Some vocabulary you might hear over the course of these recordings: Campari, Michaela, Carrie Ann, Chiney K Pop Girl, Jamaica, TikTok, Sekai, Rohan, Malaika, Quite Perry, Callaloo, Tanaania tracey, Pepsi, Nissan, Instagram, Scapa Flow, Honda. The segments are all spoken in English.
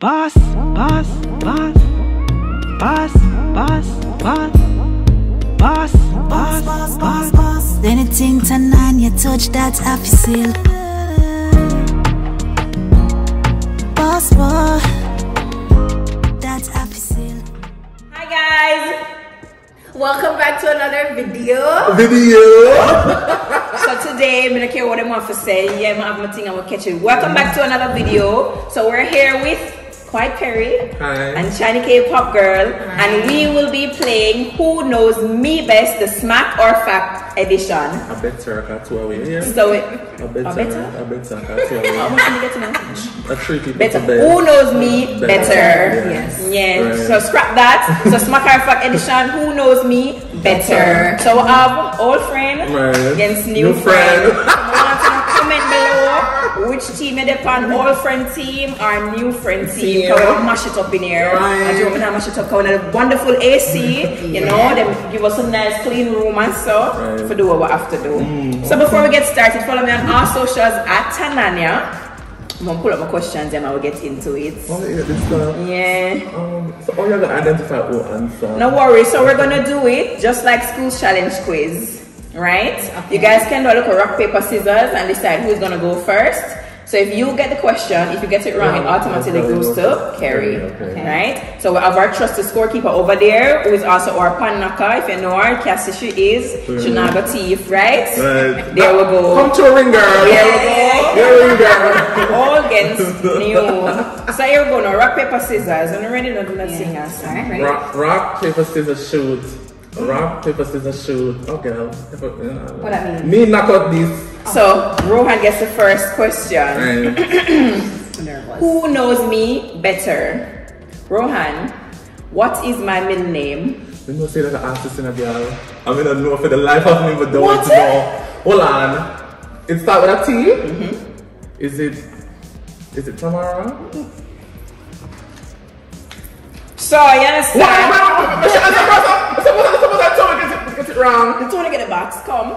Boss. Anything Tanaania touch that I feel. Boss, boss. That I feel. Hi guys, welcome back to another video. So today, I don't care what I want to say, yeah, I have my thing, I'm going to catch it. Welcome back to another video. So we're here with Quite Perry. Hi. And Chiney K Pop Girl. Hi. And we will be playing Who Knows Me Best, the Smack or Fact edition. I better, I got 2 away. Yeah. So it, I better, I got 2 away. How much can you get to know? Better. Who knows me better. Yes. Yes. Right. So scrap that. So Smack or Fact edition, Who Knows Me Better. So we have old friend against new friend. Comment below which team you're on, old friend team or new friend team. Because we don't mash it up in here. Right. And you don't mash it up because we have a wonderful AC. You know, they give us a nice clean room and so for do what we have to do. So before we get started, follow me on our socials at Tanaania. I'm going to pull up my questions and I will get into it. Oh, yeah, this, so all you're going to identify will answer. No worries. So we're going to do it just like school challenge quiz. Right? Okay. You guys can do a little rock, paper, scissors and decide who's going to go first. So if you get the question, if you get it wrong, it automatically goes to Carrie. Okay. Right? So we have our trusted scorekeeper over there, who is also our pan knocker. If you know her, Cassie, she is. She not got teeth, right? There we go. Come to a ring, girl. There we go. All against new. So here we go now. Rock, paper, scissors. When you're ready, don't do that thing else. Right? Rock, paper, scissors, shoot. Rock, paper, scissors, shoot. Okay. What that mean? Me knock out this. So, Rohan gets the first question. Who knows me better? Rohan, what is my middle name? You know, say that I asked this in a girl. I mean, I know for the life of me, but don't want to know. Hold on. It starts with a T? Is it Tamara? So, yes. I get it wrong. You don't want to get it back. Come.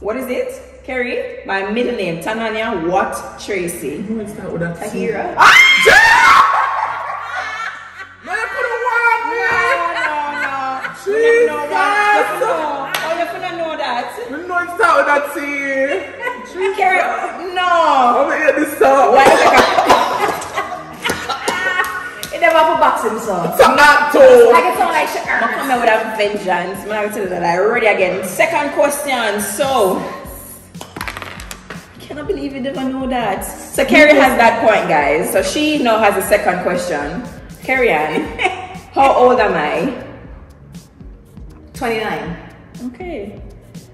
What is it? Carrie, my middle name, Tanaania, what, Tracy? No, it's not with that. Tahira. Ah! No, you couldn't want me! No. Oh, you couldn't know that. No, it's not with that T. Carrie, no. I'm going to hear this song. Why is it? It never have a boxing song. It's not too. I can sound like shit. I'm coming with a vengeance. I'm going to tell you that I'm ready again. Second question, so. I cannot believe you never know that. So Carrie has that point, guys. So she now has the second question. Carrie Ann, how old am I? 29. Okay.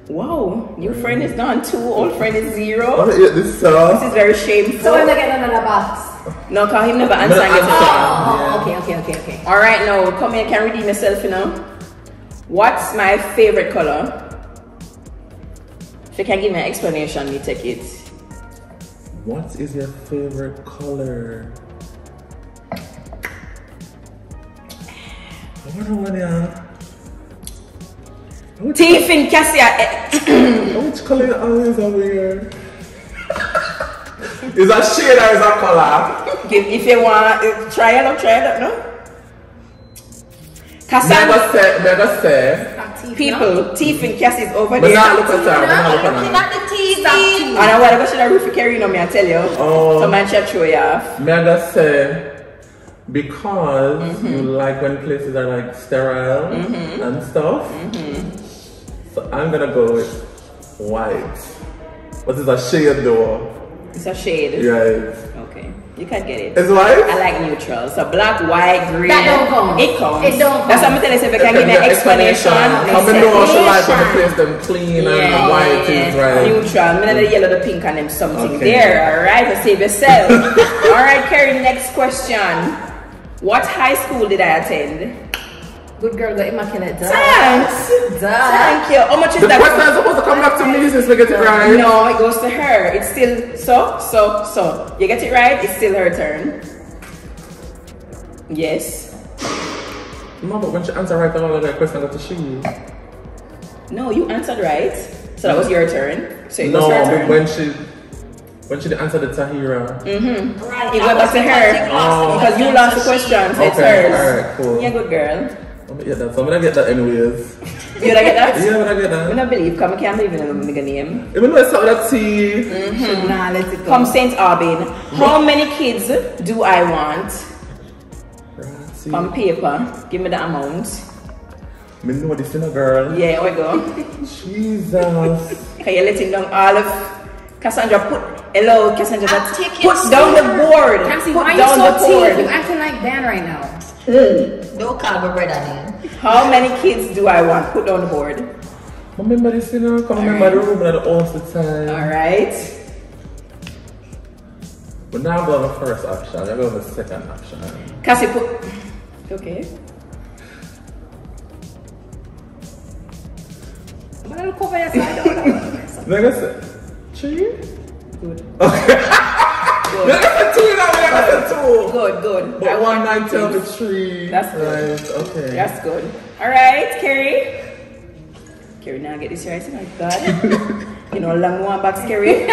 Wow. New friend is done 2. Old friend is 0. This is very shameful. So I'm not getting another box. No, cause him never answer. Okay. All right, now come here. Can redeem yourself, you know. What's my favorite color? If you can give me an explanation, we take it. What is your favorite color? I wonder what they are. Teeth and Cassia. Which color eyes are we here? Is that shade or is that color? If you want, try it out, no? Cassia. Never say. People, teeth and Cassia is over there. Not the and I want to go to the Carrie, no, I tell you. So man should show you off. I just say, because you like when places are like sterile and stuff. So I'm gonna go with white. What is a shade though? It's a shade. Right. Okay. You can't get it. It's white? I like neutral. So black, white, green. That don't come. It comes. It don't come. That's what I'm telling you. If you can give me an explanation. Come and know what you like when you place them clean and the white things, right? Neutral. I'm going to yellow, the pink, and them something there. All right? So save yourself. All right, Carrie, next question. What high school did I attend? Good girl, got immaculate. Thanks. Thank you. How much is that? The question is supposed to come back to me since we get it right. No, it goes to her. It's still so. You get it right, it's still her turn. Yes. No, but when she answered right, all of that question got to she. No, you answered right. So that was your turn. So it goes to her turn. But when she When she answered the Tahira, right. It went back to her. Oh. Because you lost the question, so okay, it's hers. Alright, cool. Yeah, good girl. I'm gonna get that. So I'm gonna get that anyways. You gonna get that? Yeah, I'm gonna get that. I'm gonna believe. Come, I can't believe in a nigga name. Even though it's not that tea. Nah, let it go. Come Saint Arbin. How many kids do I want? On paper, give me the amount. I know this in a girl. Yeah, we go. Jesus. Can you let him down all of Cassandra? Cassandra, put down the board. Put down the board. You acting like Dan right now. No caliber bread on you. How many kids do I want? Put down the board. Remember this, you know? Come remember the room at the office time. Alright. But now I'm going to the first option. I'm going to the second option. Cassie, put. Okay. I'm going to cover your side. Like I said, three? Good. Okay. Good. That's a two. Good. But I want nine till the tree. That's good. Right. Okay. That's good. All right, Carrie. Carrie, now get this right. Oh my God. You know, long one box, Carrie.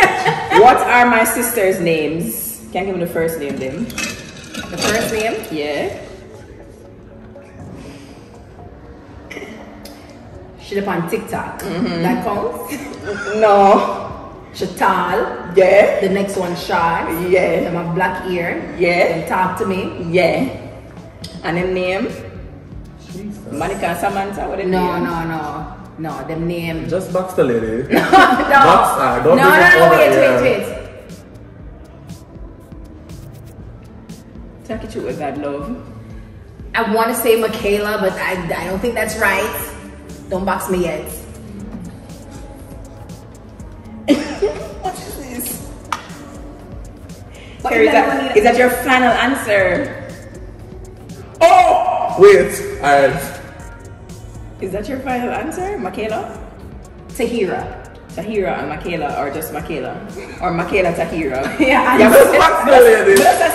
What are my sister's names? Can't give me the first name, then. The first name? Yeah. She live on TikTok. That counts? No. She tall. Yeah. The next one short. Yeah. Them have black ear. Yeah. Them talk to me. Yeah. And them name? Jesus. Monica, Samantha, what them name? No. Them name. Just box the lady. Box her. Don't wait. Take it through with that love. I want to say Michaela, but I don't think that's right. Don't box me yet. What is this? What is that your final answer? Oh! Wait. Is that your final answer? Michaela? Tahira and Michaela, or just Michaela? Or Michaela Tahira? Yeah, I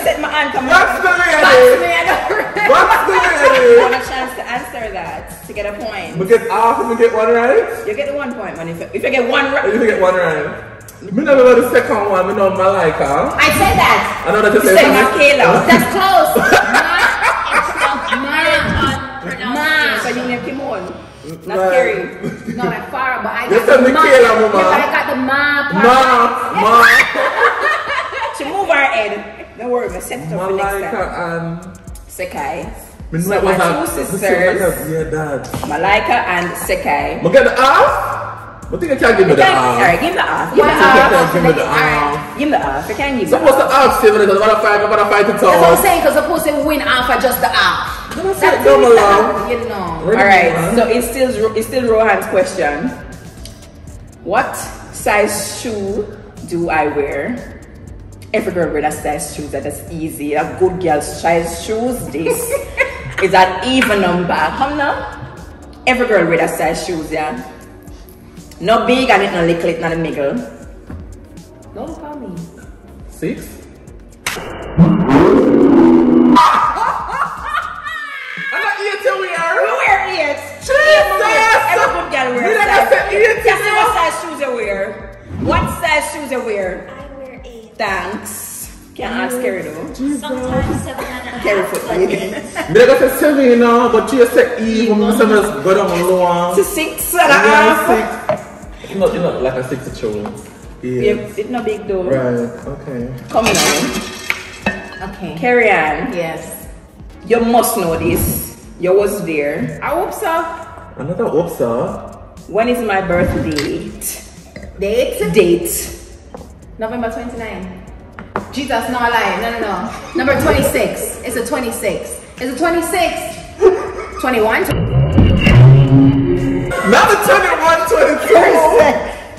said my aunt. Box the lady! I want a chance to answer that, to get a point. We get off and we get one right? You get the 1 point, man. If you get one right. If you get one right. Me never know the second one, me know Malaika. I said that. I know that you said Michaela. That's close. It's not so you name Kimon. Not scary. No, like far, but I got the map. I got the map. She move her head. Don't worry, I set it up for next time. Sekai. So my two sisters, Malaika and Sekai. Look at the off. But think I can't give me the off. Alright, give me the off. Give me the off. I can't give me the off. Suppose the off, Steven, is about a fight to talk. That's what I'm saying, because suppose they win off or just the off. That's normal, you know. All right, so it's still Rohan's question. What size shoe do I wear? Every girl wears that size shoes. That's easy. A good girl size shoes. This is an even number. Come now. Every girl wears that size shoes. Yeah. Not big and it not little. It not in the middle. Don't call me. 6. What size shoes you wear? I wear 8. Thanks. Can't ask Carrie though. Sometimes 7 and a half. Carrie foot 8. They got a 7, you know, but you said even. Sometimes go down low. To 6 and a half. 6. It's not like a 6 to 2. Yes. It's not big though. Right. Okay. Come on. Okay. Carrie Ann. Yes. You must know this. You was there. I hope so. Another hope so. When is my birth date? Date. November 29. Jesus, no lie. No. Number 26. It's a 26. It's a 26. 21. Not the 21, 22.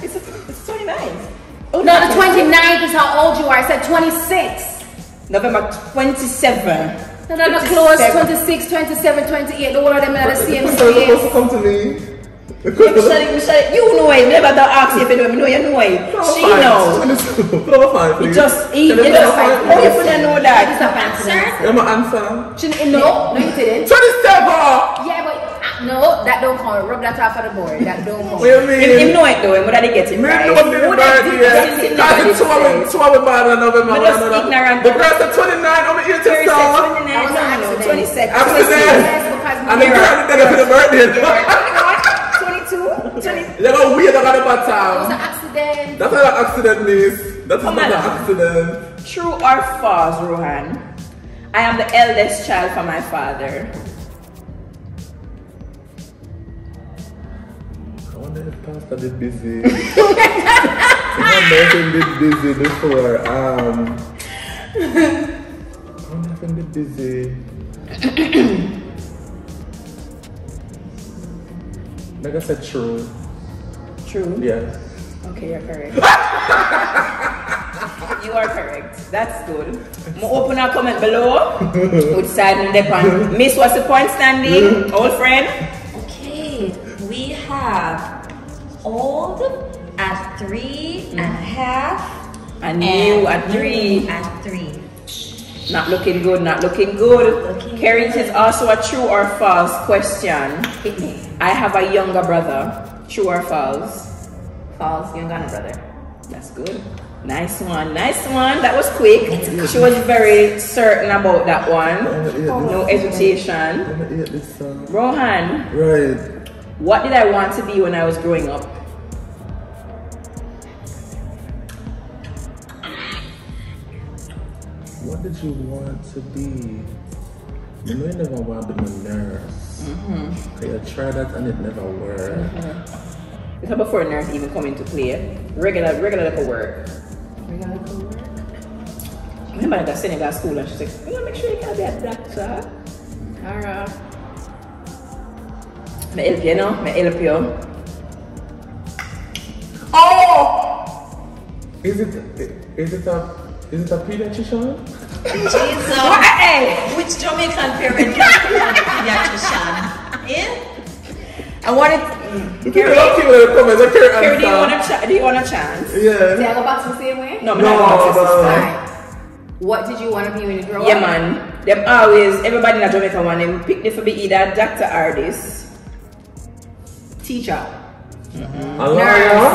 It's 29. Oh, no, the 29th is how old you are. I said 26. November 27. November close. 26, 27, 28. The word of them are the same. It's come to me. Michelle, you know it. Never don't ask you if you know it. You know it. She knows. It just eat. It just like, oh, you couldn't know that. It's not answer. You know my answer. She didn't know. No, you didn't. 27! Yeah, but No, that don't count. Rub that off of the board. That don't count. What do you mean? Him know it though. Him would have get it right. Him know it though. That's two of them bad and another man. The girl said 29. I'm going to eat this song. 22nd. I'm going to say and the girl did that for the birthday. 22. They're going to weird about the baton. It was an accident. That's not an accident, miss. That's not an accident. True or false, Rohan? I am the eldest child for my father. Pastor did busy. Nothing did busy before. Nothing did busy. Like I said, true. True. Yeah. Okay, you're correct. You are correct. That's good. I'm open a comment below. Good side and depend. Miss, what's the point standing, old friend? Okay, we have. Old at 3.5 and new at 3. At 3. Not looking good, not looking good. Carriage is also a true or false question. I have a younger brother. True or false? False, younger brother. That's good. Nice one, nice one. That was quick. She was very certain about that one. No hesitation. Rohan. Right. What did I want to be when I was growing up? What did you want to be? You know you never want to be a nurse. You tried that and it never worked. It's not before a nurse even come into play. Regular like a work. Regular like a work? I remember I got sitting in that school and she's like, you gotta make sure you gotta be a doctor. Alright. Me help you, no? Me help you. Oh! Is it a pediatrician? Jesus! Why? Which Jamaican parent is a pediatrician? Yeah? I wanted. You can help you with the comments. Carrie, do you want a chance? Yeah. Do you have a box the same way? No, no, no. What did you want to be when you grow up? Yeah, man. Them always. Everybody in Jamaica want them pick them for be either doctor or this. Teacher. A lawyer?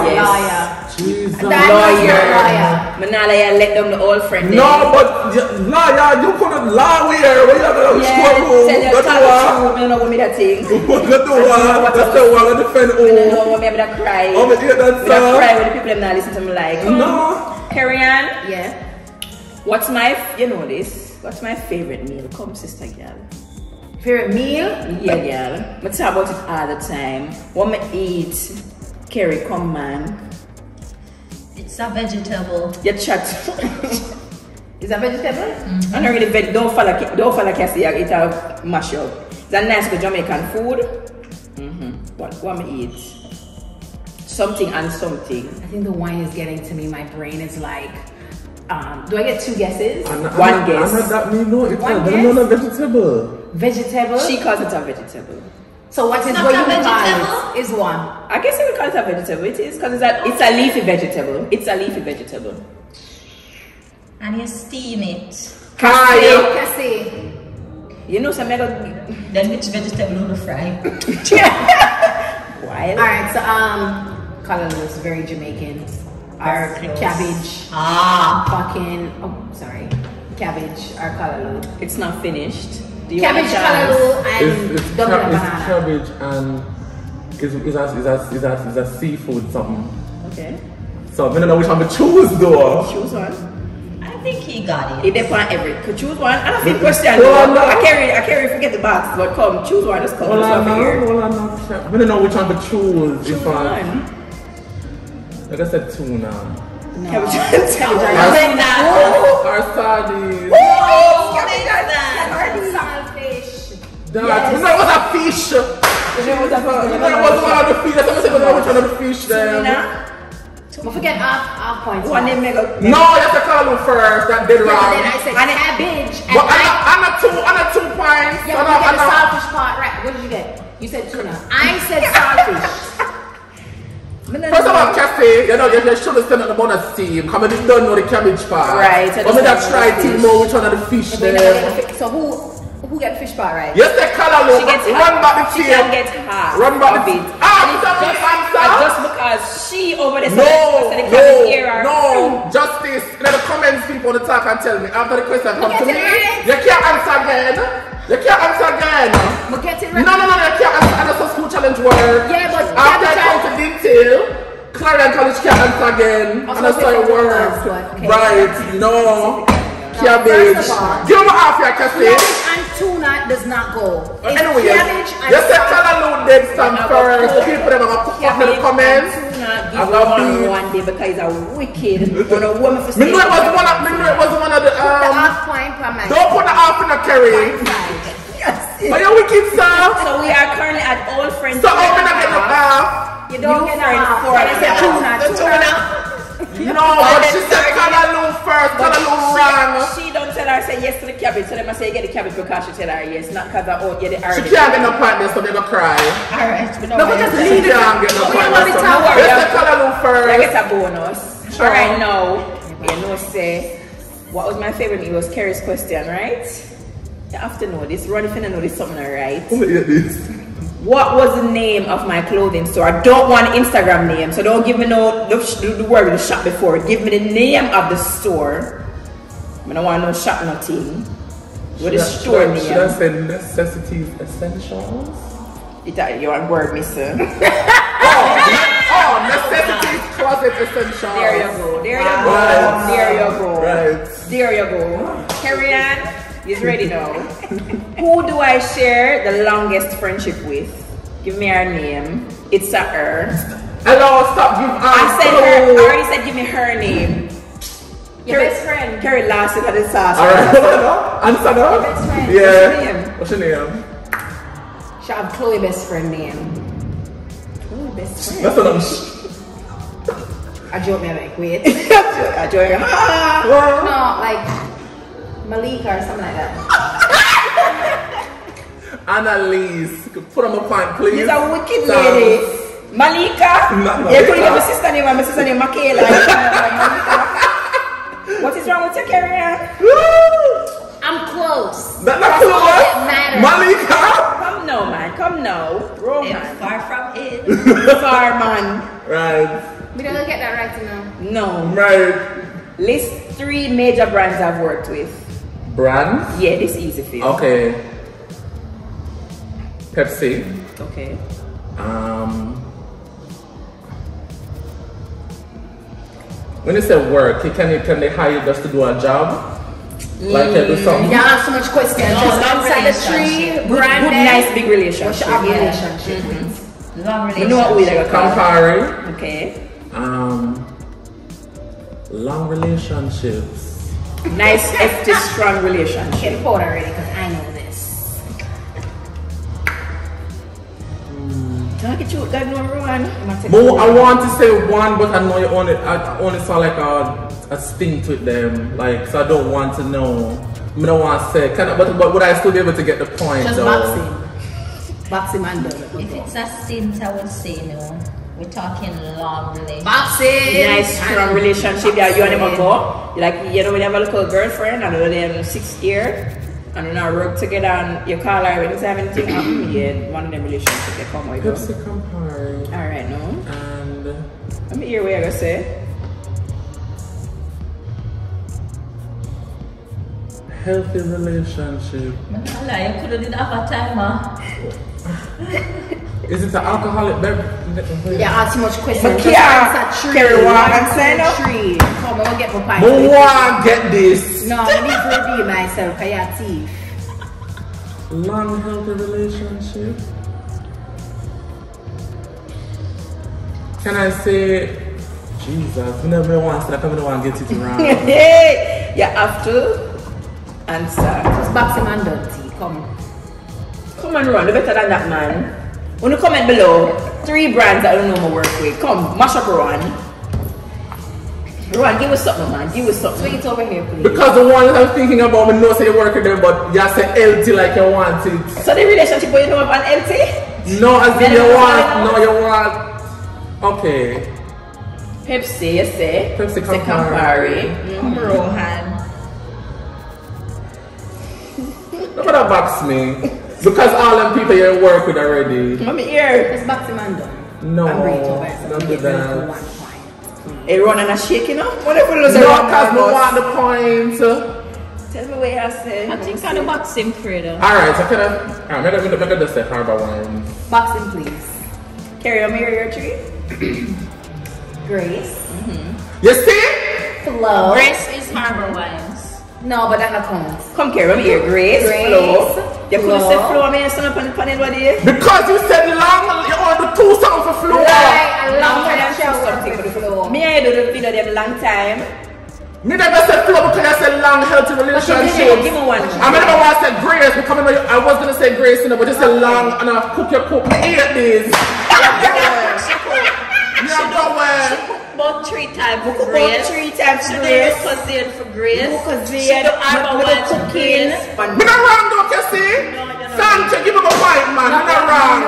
Yes. Lawyer. Jesus. Lawyer. Manalaya let them the old friend. No, but lawyer, you couldn't lawyer. What you going to do? Yes, that's the one. You don't know what me that thing. That's the one. That's the one. I defend all. You don't know what me that cry. Oh, me hear that song. I cry when the people not listen to me like. No. Carry on. Yeah. What's my, you know this, what's my favorite meal? Come sister girl. Favorite meal? Yeah, girl. I talk about it all the time. What I eat, Carrie, come man. It's a vegetable. You chat. It's a vegetable? I don't really veg. Don't fall like I see. It's a mash up. It's a nice good Jamaican food. What I eat? Something and something. I think the wine is getting to me. My brain is like. Do I get two guesses? One guess. I'm not that mean. No, it's not a vegetable. Vegetable? She calls it a vegetable. So what is what you call it is one. I guess you would call it a vegetable. It is because it's a leafy vegetable. It's a leafy vegetable. And you steam it. Cassie. You know some other. Then which vegetable you fry? Why? Alright, so color looks very Jamaican. Our cabbage. Fucking Cabbage, our callaloo. It's not finished. Cabbage, callaloo, and it's banana. It's cabbage and is a seafood something. Okay. So I don't know which one to choose though. Choose one. I think he got it. It depends on every. Could choose one. I don't think question. No, no. I can't forget the box. But come, choose one. Just come. I don't know which one to choose. Choose one. Like I said, tuna. No. Or sardines. Saltfish. That. That was a fish. That was one of the fish. Don't forget our points. No, you have to call them first. That did wrong. And I said cabbage. But I'm not 2 points. Yeah, but you get the saltfish part right. What did you get? You said tuna. I said saltfish. First of all, Cassie, you know, you should have said on the bonus team. Come on, you don't know the cabbage part. Right. But we just try to know which one of the fish there. So who who get fish bar, right? Yes, they call her. She gets run back the field. She can get her. Run back the field. Just because she over there said the error. No, justice. Let the comments people on the talk and tell me. After the question comes to me, you can't answer again. You can't answer again. No, you can't answer. And that's a school challenge word. Yeah, but after I come to detail. Clarion College can't answer again. And I saw your words. Right, no. Cabbage. Give them half your cafe. And tuna does not go. Anyway, you said Callaloo did some first. People are going to put up in the comments. I'm going to one day because it's a wicked. I know it was one of the. The half point per man. Don't put the half in the curry. But you're wicked, sir. So we are currently at Old Friends. So I'm going to get the half. You don't get out for it. No, but she said Callaloo first, Callaloo wrong. She don't tell her say yes to the cabbage, so they must say get the cabbage because she tell her yes, not because I owe you the Irish. She can't get no partner, so they gonna cry. Alright, we don't want to leave it. It's Callaloo first. I get a bonus. Alright, now, you know say, what was my favorite meal? It was Carrie's question, right? You have to know this. Ronnie finna know this something, right? What was the name of my clothing store? I don't want Instagram name, so don't give me no the word the shop before. Give me the name of the store. I don't want no shop nothing. What is store name? Should I say necessities essentials? You want word missing. Necessities closet essentials. There you go. Carry on. He's ready now. Who do I share the longest friendship with? Give me her name. It's a her. Hello, stop. I already said give me her name. Your best friend. Carrie last it at the sauce. Alright. Answer now. Your best friend. Yeah. What's your name? She have Chloe best friend name. Chloe best friend. That's what I'm I joke me like wait. I joke me. No, like Malaika or something like that. Annalise, put on my point, please. She's a wicked lady. Malaika. Yeah, put my sister name and my sister name Michaela. What is wrong with your career? I'm close. Not close. Malaika. Come now, man. Come now. Roman. Far from it. Far man. Right. We don't get that right now. No. Right. List 3 major brands I've worked with. Brands? Yeah, this is easy for you. Okay. Pepsi. Okay. When you say work, can they hire you just to do a job? Like you do something? You ask so much questions. No, just outside the tree, brand good, nice big relationship. What's your relationship with? Long relationship. You know what we like? Campari. Okay. Long relationships. Nice, hefty, strong relationship. Get bored already because I know this. Don't get you that number one. Well, I want to say one, but I know you only. I only saw like a stint with them, like so. I don't want to know. I don't want to say. Can I, but would I still be able to get the point? Just boxing, man. If it's a stint, I would say no. We're talking long relationship. Nice, strong relationship. Yeah, you and him go. Like, you know, we have a little girlfriend, and we're in 6th year, and we now work together, and you call her when it's having anything happen. Yeah, one of them relationships they come with. Pepsi Campari. Alright, no. And. Let me hear what you're going to say. Healthy relationship. You could have did half a timer. Is it an alcoholic beverage? Yeah, ask too much questions. Carrie, what I'm saying? Come on, get my pint. Who want get this? No, I need to reveal myself. I have teeth. Long healthy relationship. Can I say, Jesus? We never want to. I never want to get it wrong. Hey, you have to answer. Just box him and dirty. Come on, run. You're better than that, man. When you comment below, 3 brands that I don't know my work with. Come, mash up Ron. Ron, give us something, man. Give us something. Swing it over here, please. Because the ones I'm thinking about, I know say you work with them, but you say LT like you want it. So the relationship, but you don't have an LT? No, as in you want. No, you want. Okay. Pepsi, you say. Pepsi Campari. Rohan. Don't wanna box me. Because all them people you work with already. Mommy here. It's boxing man done. No. Don't do that. Hey, run and a shake, you know? Whatever lose no, because we want the point. Tell me where I say. I think I'm the boxing creator. Alright, so can I. Alright, I'm going to do the second one. Boxing, please. Carry on, mirror your tree. Grace. You see? Flow. Grace is Harbor Wives. No, but that not counts. Come, carry on, here. Grace. Flow. You could have said flow, man. Stand up on the panel, what is it? Because you said long, you want the two songs for flow. Right, long time. Me I do the video them long time. Me never said flow because I said long healthy relationship. Give me one. I remember when I said Grace, because I was gonna say Grace, you know, but just a long and I cook your cook. Me eat this. She cook about 3 times. We cook about 3 times for Grace. Cousin for Grace. She don't have one cooking. Me not wrong though, you see. Sancho, give me a white man. Me not wrong.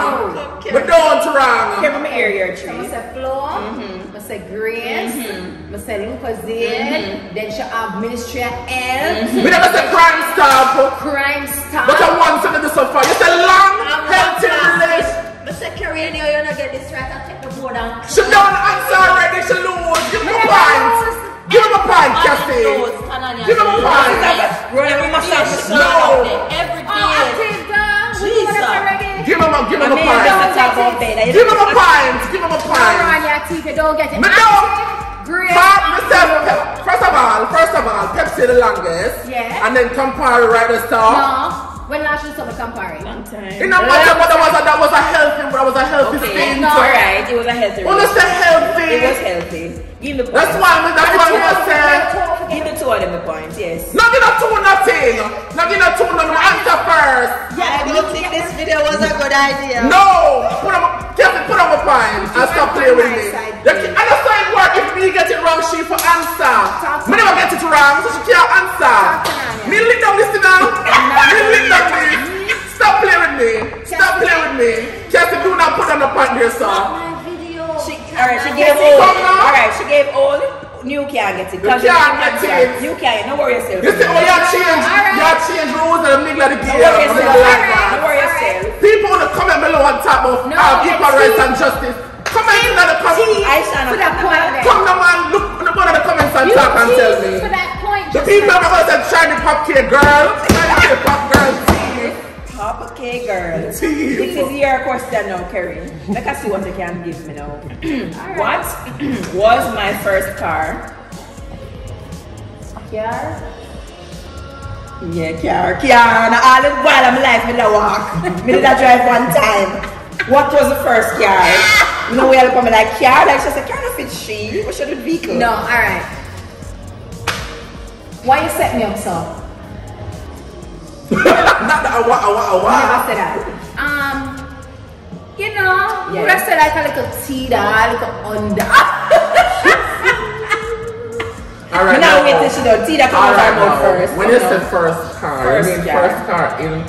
We don't wrong. Give me area tree. I say Grace, I say Lucozine, then she have Ministry of Health. We never say Crime Stop. Crime Stop. But I want something to suffer. You say long, healthy relationship. I say Karina, you don't get this right. I take the board down. She don't answer already. She lose. Give me a point. Give me a point, Cassie. Give me a point. Every massage is no. Every day. Give him a pint. Give him a pint. Give him a pint. Don't get it. No. Great. First of all, Pepsi the longest. Yeah. And then Campari right at the start. No. When last you saw the Campari? Long time. You know what? That was a healthy thing. No. All right. It was a healthy. When you say healthy, it was healthy. Give the point. That's why we said. Give the two of them the point. Yes. No, give the two nothing. No, give the two nothing. Answer first. I don't think this video was a good idea. No! Put on a pine and stop playing with me. I just saw it work if me get it wrong, she for answer. Me never get it wrong, so she can't answer. Me lick down this now. Me lick down me. Stop playing with me. Stop playing with me. Cassie, do not put on the pine there, sir. Alright, she gave old. Alright, she gave old. You can't get it. You can't. Don't worry yourself. You see, oh, y'all change rules and make like the game. Don't worry yourself. People want to comment below and tap off. I'll give her rights and justice. Comment in the comments. I shall not. Come on, man. Look at one of the comments and talk and tell me. The people are about that Chiney Pop Girl. Chiney K Pop Girl. Pop K Girl. This is your question now, Kerry. Let us see what you can give me now. What was my first car? Car? Yeah, car. And all the while I'm life, I walk. I did not drive one time. What was the first car? You know, we had to come like car. Like she said, car not fit she. What should it be? No, alright. Why you set me up so? Not that I want. Never said that. You know, you yes. Said like a little teeter, a little under. All right. Now wait till she don't teeter come out about first. When you said first car, you mean first car in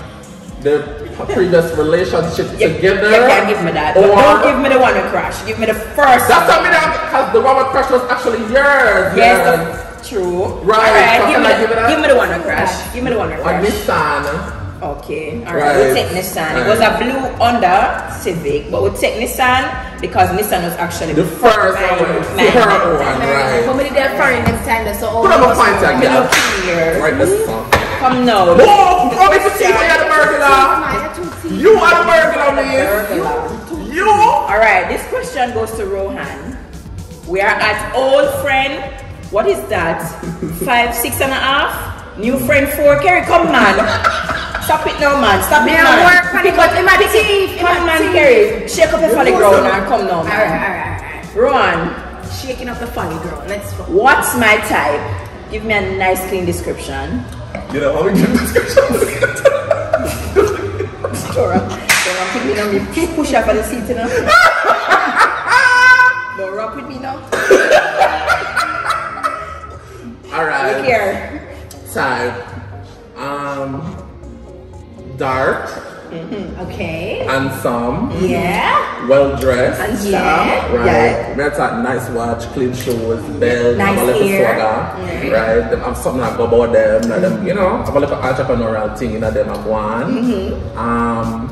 the previous relationship together? You can't give me that. But don't give me the one to crash. Give me the first. That's what I mean. Because the one with crash was actually yours. Yes. Yeah. True. Right. All right. Give me the one to crash. Give me the one to crash. A Nissan. Okay. All right. We'll take Nissan. Right. It was a blue Honda Civic, but we'll take Nissan because Nissan was actually the first one. The first one. Right. How many they're carrying next time? So all. Put on a point tag. Right. This song. Come now. Whoa! Come to see me at the burglar. You are the burglar, man. You. All right. This question goes to Rohan. We are at old friend. What is that? 5, 6 and a half? New friend 4? Kerry, come man. Stop it now, man. Stop it now. Pick up my teeth. Come man, Kerry. Shake up the funny girl now. Come now, man. Alright. Rohan. Shaking up the funny girl. Let's go. What's my type? Give me a nice clean description. You know how we give descriptions? Dora, put me down. You push up on the seat now. Dora, put me down. Alright. Look here. Type. Dark. Mm-hmm. Okay. Handsome. Yeah. Well dressed. Handsome. Yeah. Right. Yeah. That's a nice watch, clean shoes, belt, nice hair. Mm-hmm. Right. Them, I'm something I go about them. Mm-hmm. Like them, you know, I'm a little entrepreneurial thing. You know, them I'm one. Mm-hmm.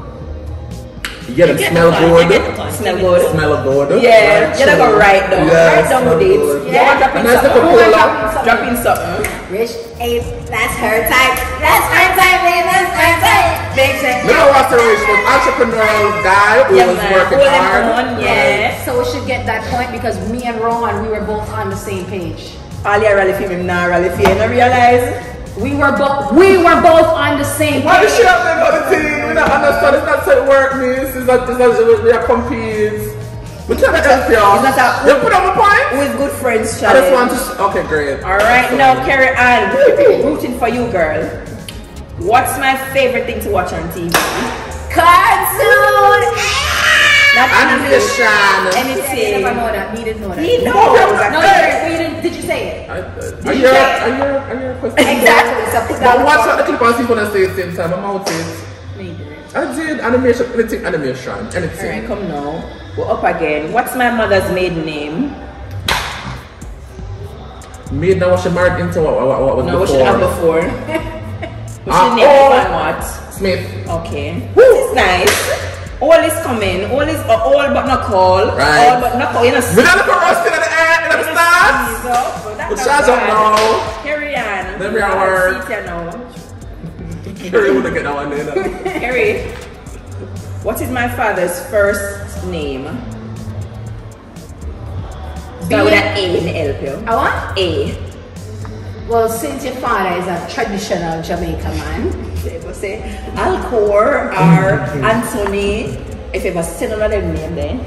Yeah, them smell good. Smell good. Smell good. Yeah. Right, you're not gonna write down. Write down with it. Yeah. Nice little cola. Dropping something. Rich Ape. That's her type. That's her type, man. That's her type. Big sense. Little Walter Rich was an entrepreneurial guy who was working hard. Yeah. So we should get that point because me and Ron, we were both on the same page. Ali, I really feel him now. Really feel him. I realize. We were both on the same page. Why did she have them on the team? We don't understand. It's not how it works, miss. It's not we are compete. We can't help y'all. You put on a point? With good friends, child. I just want to... Okay, great. Alright, now carry on. Rooting for you, girl. What's my favorite thing to watch on TV? Cartoons! Ambition. Anything. No, did you say it? I hear a question. Exactly. But watch out the clip and see when I say it same time. I'm out it. I did animation, anything. Alright, come now. We're up again. What's my mother's maiden name? Maiden was she married into what was no, before? No, what she had before. What's her name? Oh, what? Smith. Okay. Woo! This is nice. All is coming, all is all but not call. Right. All but not call. You know, we don't look at in the air, in the stars. But shout out now. Carry on. Let me our. Carry would get that one there. Carry. What is my father's first name? Start with an A in the help you. I want A. Well, since your father is a traditional Jamaican man. Say Alcor or Anthony, if it was still another name then.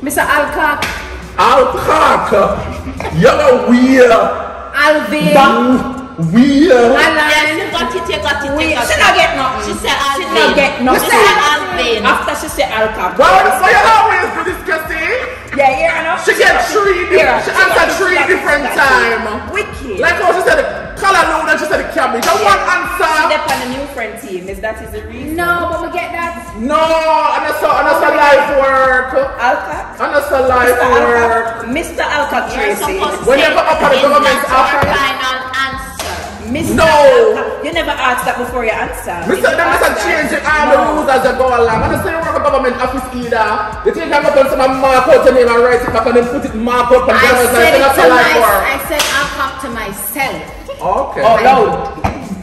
Mr. Alcock. Alcock. You're a weird. Alvin. Weird. Alan. She got it. She not get nothing. She said Alvin. She not get nothing. She said Alvin. After she said Alcock. Why you always do this, Christy? Yeah, yeah, I know. She get three. Yeah, she answered three different times. Wicked. Like how she said the color load and she said the cabbage. The one answer. Step on the new friend team. Is that is the reason? No, but we get that. No, another life work. Alcock. Another life work. Mr. Alcock Tracy. When you go up on the government's offer. Mr. No! Alcock. You never asked that before you answer. Mr. Them must change it all the rules as they go along. I don't say you work at government office either. They think I'm not going to mark out your name and write it back and then put it mark out and I said like, it to myself. I said I'll talk to myself. Okay. Oh, no.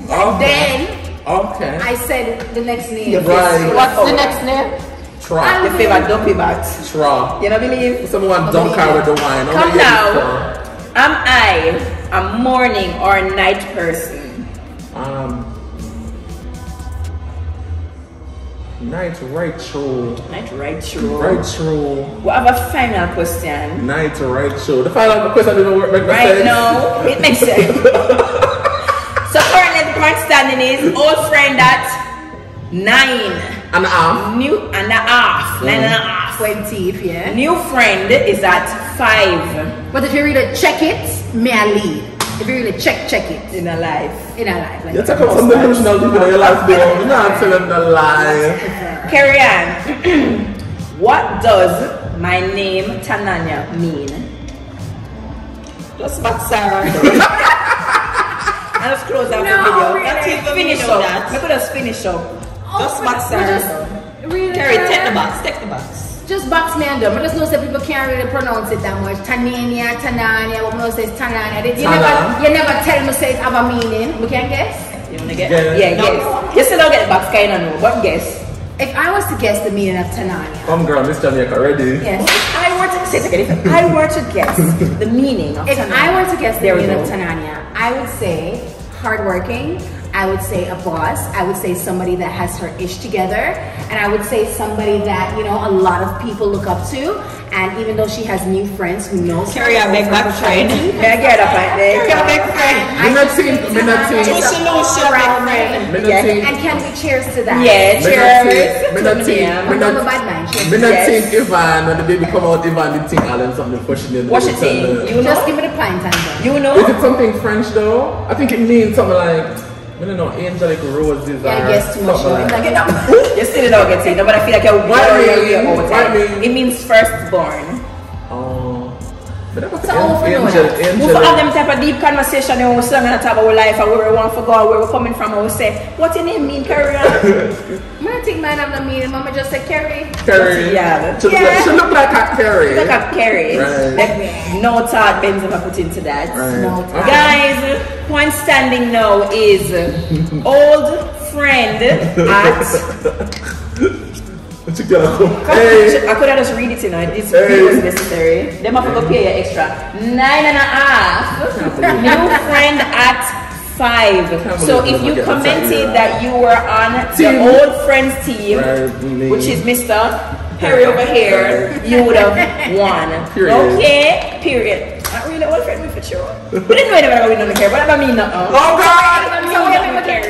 Okay. Then okay. I said the next name. Yes. Right. What's the next name? Tra. The favorite dumpy bat. Tra. You don't believe? Someone don't carry the wine. Come now. Am I a morning or a night person? Night right through. Night right through. Right through. We have a final question. Night right through. The final question didn't work make sense. Right now, it makes sense. So currently the point standing is old friend at 9.5. New and a half. 9.5. 20th, yeah. New friend is at 5. But if you really check it, may I leave? If you really check it in a life. In a life. Like you're talking about some delusional people in your life, though. You're not telling the lie. Carry on. What does my name Tanania mean? Plus back Sarah. I'll just close out the video. Really. That's it. Finish up. Let me just finish up. Plus back Sarah. Really Carry, take the box. Take the box. Just box me under. I just know that people can't really pronounce it that much. Tanaania, what one says Tanaania. You never tell me say it have a meaning. We can guess? You wanna guess? Yeah, no. Guess. You still don't get the box kind of know, but guess. If I was to guess the meaning of Tanaania. Come girl, Miss Jamaica, ready? Yes. If I were to guess the meaning of Tanaania. If I were to guess the meaning of Tanaania, I would say hardworking. I would say a boss. I would say somebody that has her ish together. And I would say somebody that, you know, a lot of people look up to. And even though she has new friends who knows her. Carry on, make that friend. Yeah, get up right there. Carry on, make friend. Minotine. And can we cheers to that? Yeah, cheers. Minotine Ivan. When the baby come out, Ivan did think Alan something questioning. What's your thing? You just give it a pint and go. You know? Is it something French though? I think it means something like... No, angelic roses are... I guess too much. You still don't get it. No, but I feel like you're worried. It means firstborn. Oh. But that's so angel. We have them type of deep conversation and we're still going to talk about life and where we want to go and where we're coming from. And we say, what your name mean, Carrie? I'm going to take my name, Mama just said Carrie. Carrie. Yeah. She look like a Carrie. She look like Carrie. Right. No thought Ben's ever put into that. Right. No thought. Guys. One standing now is old friend at. What you got? Hey. I could have just read it tonight. This was necessary. They might have to pay you extra. 9.5. New friend at 5. So if you commented that you were on the old friends team, which is Mr. Perry over here, you would have won. Okay. Period. I really old friend with sure. But anyway, I don't really care. What about me? No. Oh God! I don't really care.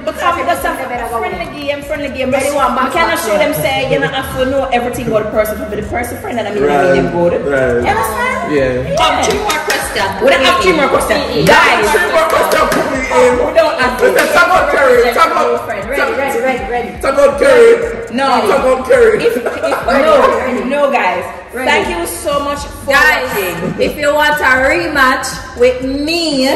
Because we got some friendly game. But I cannot show them say you know I feel know everything about the person, but the person friend that I mean really good. Right. You understand? Yeah. Three more questions. Guys, 3 more questions. We don't ask. Ready. No, guys. Ready. Thank you so much for watching. If you want a rematch with me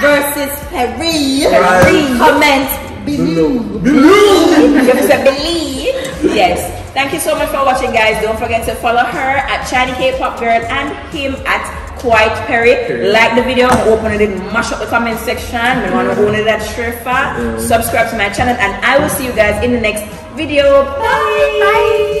versus Perry, comment Believe. You have to say believe. Yes. Thank you so much for watching, guys. Don't forget to follow her at Chiney K Pop Girl and him at Quite Perry. Like the video, open it, mash up the comment section. We want to own it at Shrefa. Subscribe to my channel, and I will see you guys in the next video. Bye.